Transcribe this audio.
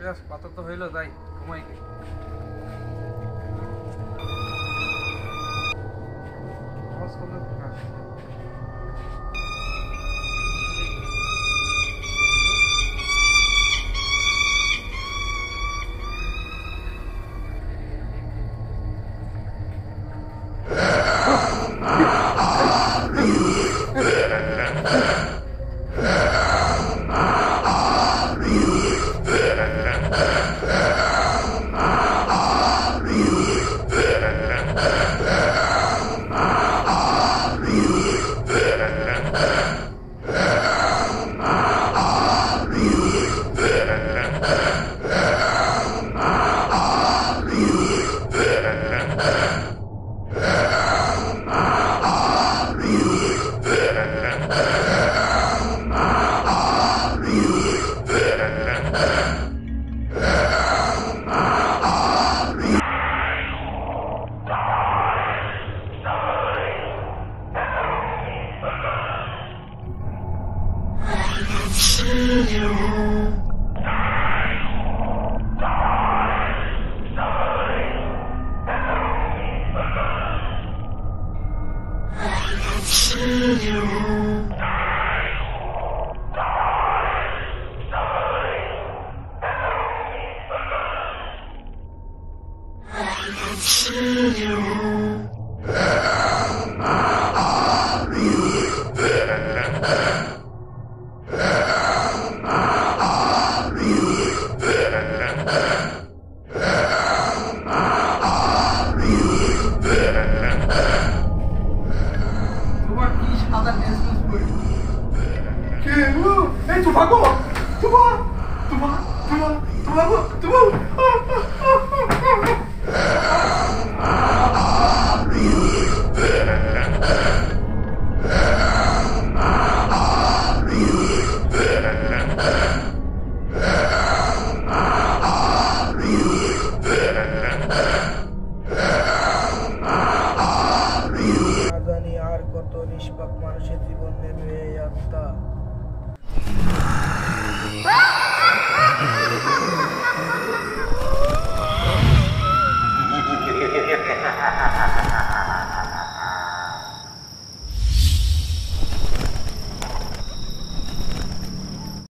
ঠিক আছে, কত তো হইলো, যাই ঘুমাই গে। Pagou!